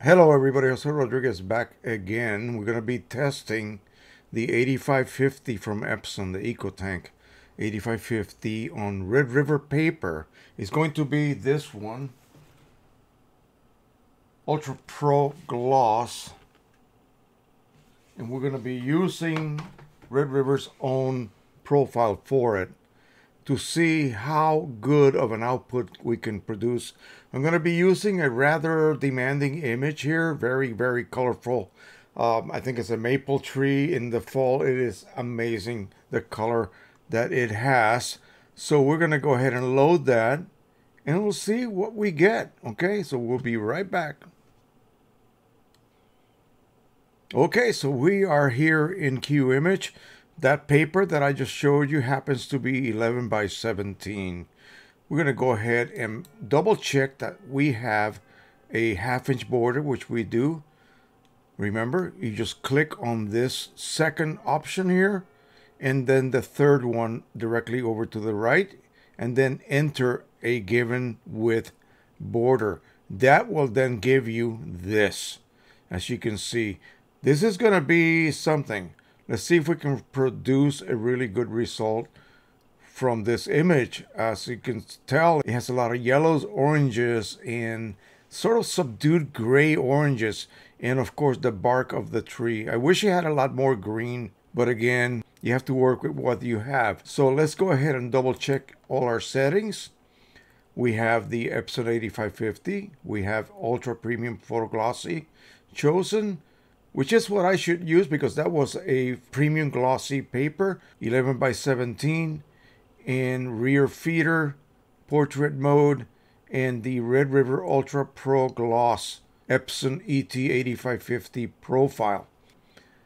Hello everybody, Jose Rodriguez back again. We're going to be testing the 8550 from Epson, the EcoTank 8550 on Red River paper. It's going to be this one, Ultra Pro Gloss, and we're going to be using Red River's own profile for it to see how good of an output we can produce. I'm going to be using a rather demanding image here, very, very colorful. I think it's a maple tree in the fall. It is amazing, the color that it has. So we're going to go ahead and load that, and we'll see what we get. Okay, so we'll be right back. Okay, so we are here in QImage. That paper that I just showed you happens to be 11 by 17. We're going to go ahead and double check that we have a half-inch border, which we do. Remember, you just click on this second option here, and then the third one directly over to the right, and then enter a given width border. That will then give you this. As you can see, this is going to be something. Let's see if we can produce a really good result from this image. As you can tell, it has a lot of yellows, oranges, and sort of subdued gray oranges, and of course the bark of the tree. I wish you had a lot more green, but again, you have to work with what you have. So let's go ahead and double check all our settings. We have the Epson 8550. We have Ultra Premium Photo Glossy chosen, which is what I should use because that was a premium glossy paper, 11 by 17, in rear feeder, portrait mode, and the Red River Ultra Pro Gloss Epson ET-8550 profile.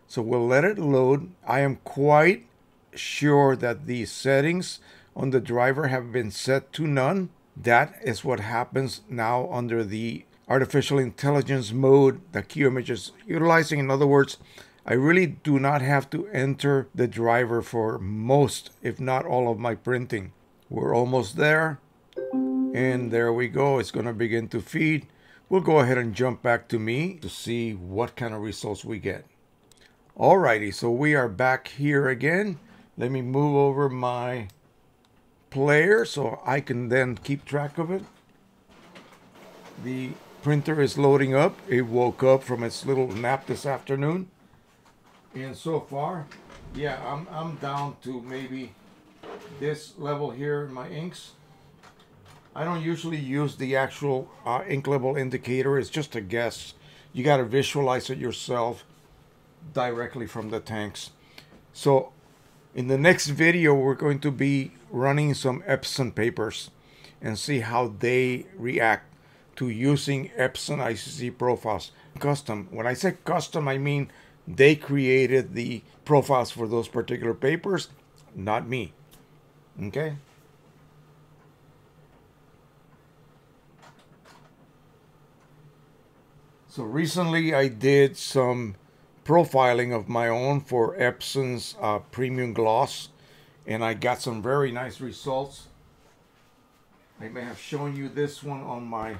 So we'll let it load. I am quite sure that the settings on the driver have been set to none. That is what happens now under the artificial intelligence mode that QImage is utilizing. In other words, I really do not have to enter the driver for most, if not all, of my printing. We're almost there. And there we go. It's going to begin to feed. We'll go ahead and jump back to me to see what kind of results we get. Alrighty, so we are back here again. Let me move over my player so I can then keep track of it. The printer is loading up. It woke up from its little nap this afternoon. And so far, yeah, I'm down to maybe this level here in my inks. I don't usually use the actual ink level indicator. It's just a guess. You got to visualize it yourself directly from the tanks. So in the next video, we're going to be running some Epson papers and see how they react to using Epson ICC profiles. Custom. When I say custom, I mean they created the profiles for those particular papers, not me. Okay? So recently I did some profiling of my own for Epson's Premium Gloss, and I got some very nice results. I may have shown you this one on my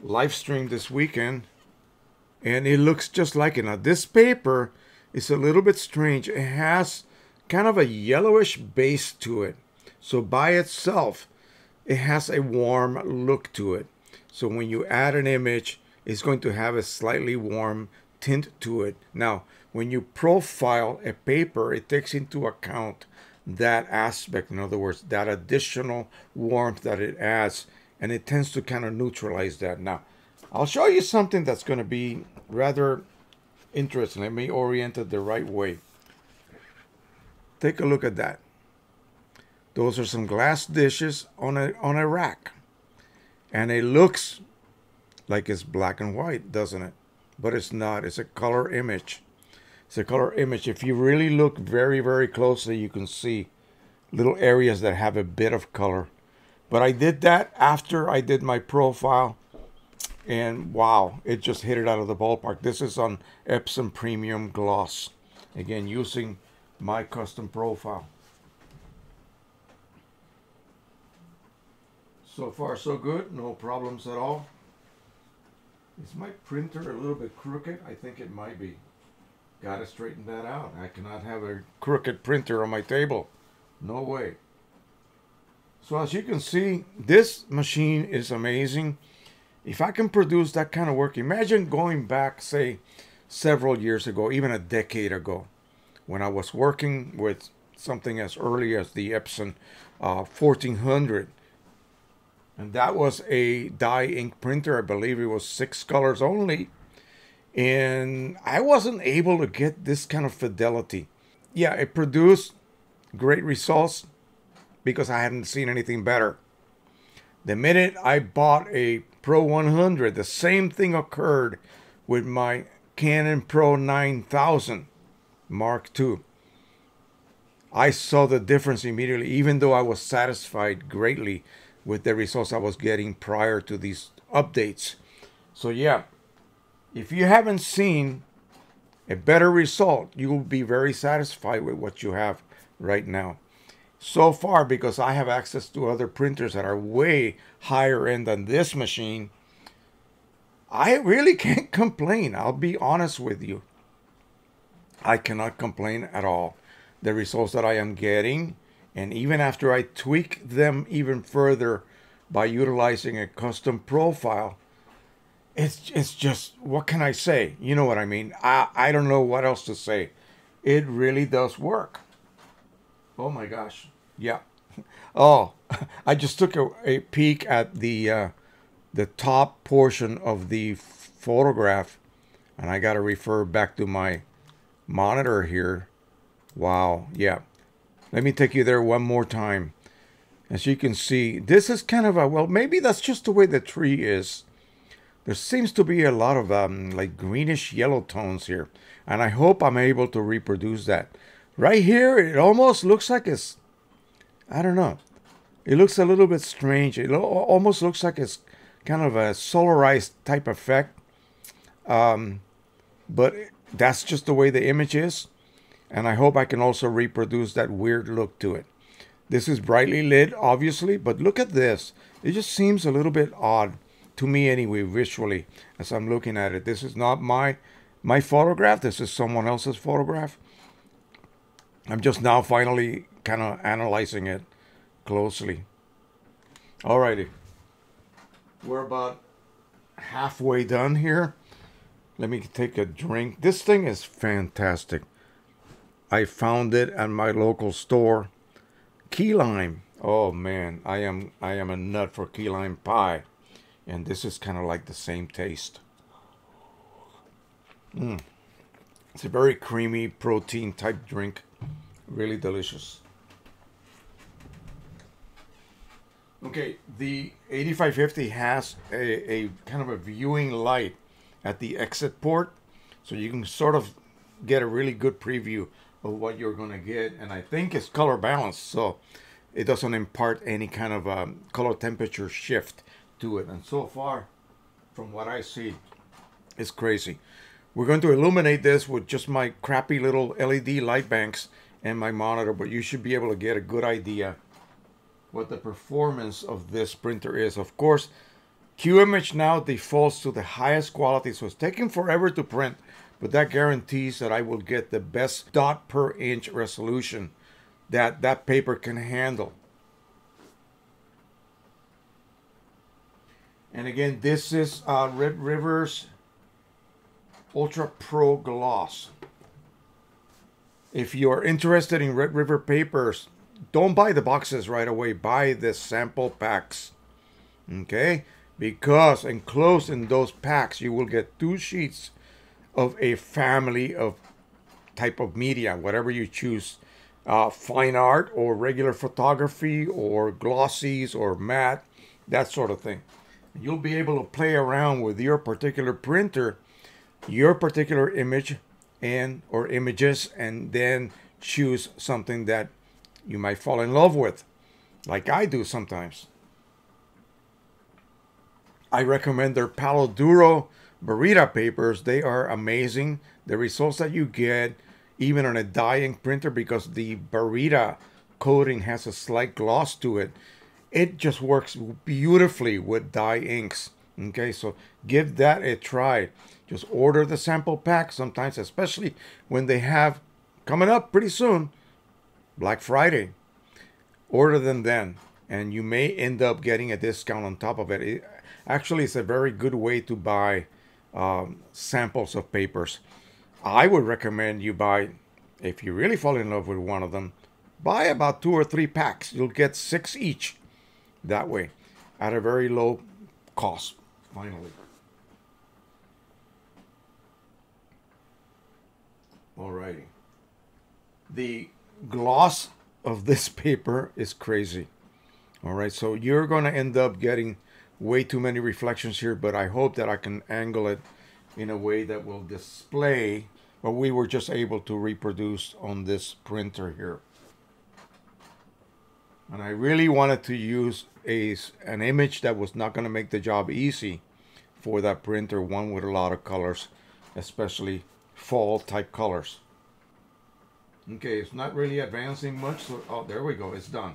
live stream this weekend, and it looks just like it. Now this paper is a little bit strange. It has kind of a yellowish base to it, so by itself it has a warm look to it. So when you add an image, it's going to have a slightly warm tint to it. Now when you profile a paper, it takes into account that aspect. In other words, that additional warmth that it adds, and it tends to kind of neutralize that. Now, I'll show you something that's going to be rather interesting. Let me orient it the right way. Take a look at that. Those are some glass dishes on a rack. And it looks like it's black and white, doesn't it? But it's not. It's a color image. It's a color image. If you really look very, very closely, you can see little areas that have a bit of color. But I did that after I did my profile, and wow, it just hit it out of the ballpark. This is on Epson Premium Gloss, again using my custom profile. So far so good, no problems at all. Is my printer a little bit crooked? I think it might be. Gotta straighten that out. I cannot have a crooked printer on my table. No way. So as you can see, this machine is amazing. If I can produce that kind of work, imagine going back, say, several years ago, even a decade ago, when I was working with something as early as the Epson 1400. And that was a dye ink printer. I believe it was 6 colors only. And I wasn't able to get this kind of fidelity. Yeah, it produced great results because I hadn't seen anything better. The minute I bought a Pro 100, the same thing occurred with my Canon Pro 9000 Mark II. I saw the difference immediately, even though I was satisfied greatly with the results I was getting prior to these updates. So yeah, if you haven't seen a better result, you will be very satisfied with what you have right now. So far, because I have access to other printers that are way higher end than this machine, I really can't complain. I'll be honest with you. I cannot complain at all. The results that I am getting, and even after I tweak them even further by utilizing a custom profile, it's just, what can I say? You know what I mean? I don't know what else to say. It really does work. Oh my gosh. Yeah. Oh, I just took a peek at the top portion of the photograph, and I got to refer back to my monitor here. Wow. Yeah. Let me take you there one more time. As you can see, this is kind of a, well, maybe that's just the way the tree is. There seems to be a lot of like greenish yellow tones here, and I hope I'm able to reproduce that. Right here, it almost looks like it's, I don't know. It looks a little bit strange. It almost looks like it's kind of a solarized type effect. But that's just the way the image is. And I hope I can also reproduce that weird look to it. This is brightly lit, obviously, but look at this. It just seems a little bit odd to me anyway, visually, as I'm looking at it. This is not my photograph. This is someone else's photograph. I'm just now finally kind of analyzing it closely. Alrighty. We're about halfway done here. Let me take a drink. This thing is fantastic. I found it at my local store. Key Lime. Oh man, I am a nut for key lime pie. And this is kind of like the same taste. It's a very creamy protein type drink. Really delicious. Okay, the 8550 has a kind of a viewing light at the exit port, so you can sort of get a really good preview of what you're going to get. And I think it's color balanced, so it doesn't impart any kind of color temperature shift to it. And so far, from what I see, it's crazy. We're going to illuminate this with just my crappy little LED light banks and my monitor, but you should be able to get a good idea what the performance of this printer is. Of course, QImage now defaults to the highest quality, so it's taking forever to print, but that guarantees that I will get the best dot per inch resolution that that paper can handle. And again, this is Red River's Ultra Pro Gloss. If you're interested in Red River papers, don't buy the boxes right away. Buy the sample packs, okay? Because enclosed in those packs, you will get 2 sheets of a family of type of media, whatever you choose. Fine art or regular photography or glossies or matte, that sort of thing. You'll be able to play around with your particular printer, your particular image, and or images, and then choose something that you might fall in love with, like I do sometimes. I recommend their Palo Duro Baryta papers. They are amazing. The results that you get even on a dying printer, because the Baryta coating has a slight gloss to it, it just works beautifully with dye inks. Okay, so give that a try. Just order the sample pack sometimes, especially when they have, coming up pretty soon, Black Friday. Order them then, and you may end up getting a discount on top of it. Actually, it's a very good way to buy samples of papers. I would recommend you buy, if you really fall in love with one of them, buy about 2 or 3 packs. You'll get 6 each that way at a very low cost, finally. Alrighty. The gloss of this paper is crazy. Alright, so you're going to end up getting way too many reflections here, but I hope that I can angle it in a way that will display what we were just able to reproduce on this printer here. And I really wanted to use an image that was not going to make the job easy for that printer, one with a lot of colors, especially fall type colors. Okay, it's not really advancing much, so oh, there we go, it's done.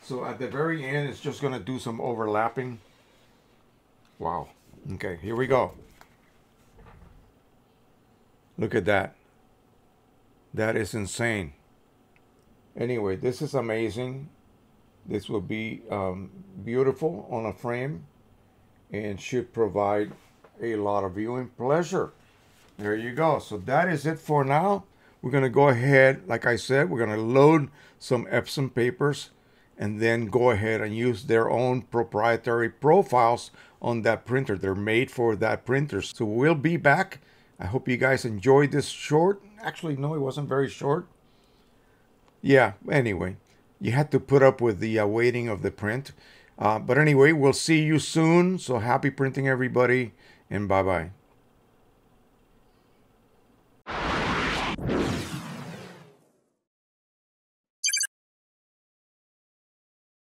So at the very end, it's just going to do some overlapping. Wow. Okay, here we go. Look at that. That is insane. Anyway, this is amazing. This will be beautiful on a frame and should provide a lot of viewing pleasure. There you go. So that is it for now. We're going to go ahead, like I said, we're going to load some Epson papers and then go ahead and use their own proprietary profiles on that printer. They're made for that printer. So we'll be back. I hope you guys enjoyed this short. Actually, no, it wasn't very short. Yeah, anyway. You had to put up with the waiting of the print. But anyway, we'll see you soon. So happy printing, everybody, and bye-bye.